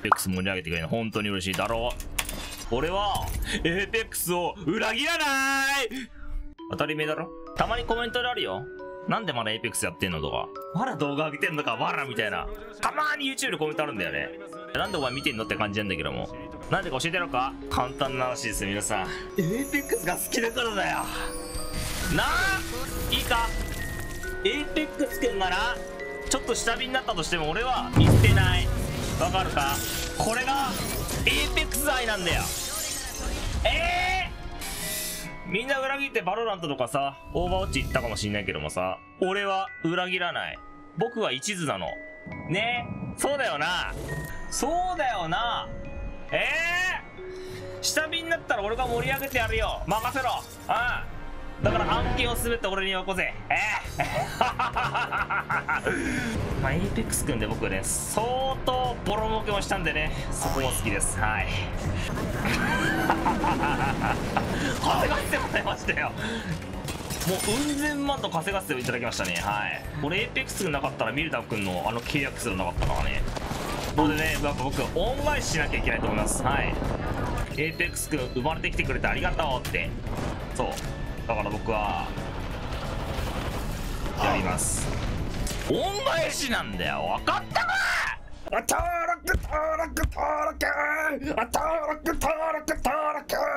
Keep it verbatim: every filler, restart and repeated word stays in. エーペックス 盛り上げてくれるの本当に嬉しいだろう。俺は エーペックス を裏切らない。当たり目だろ。たまにコメントであるよ、なんでまだ エーペックス やってんのとか、まだ動画上げてんのかわらみたいな、たまーに ユーチューブ でコメントあるんだよね。なんでお前見てんのって感じなんだけども、なんでか教えてやろうか。簡単な話ですよ皆さん、 エーペックス が好きだからだよなあ。いいか、 エーペックス くんがなちょっと下火になったとしても俺は言ってない、わかるか。これが エーペックス 愛なんだよ。えー、みんな裏切ってバロラントとかさオーバーウォッチ行ったかもしんないけどもさ、俺は裏切らない、僕は一途なのね。そうだよな、そうだよな。えー、下火になったら俺が盛り上げてやるよ、任せろ。ああ、だから案件を全て俺によこせ。ええまあ エーペックス 君で僕ね相当ボロ儲けをしたんでね、そこも好きです。はい稼がせてもらいましたよ。もううん千万と稼がせていただきましたね。はい、俺 エーペックス 君なかったらミルダ君のあの契約するなかったからね。それでねやっぱ僕恩返ししなきゃいけないと思います。はい、 エーペックス 君生まれてきてくれてありがとうって、そうだから僕はやります。恩返しなんだよ、分かったか。登録登録登録登録登録登録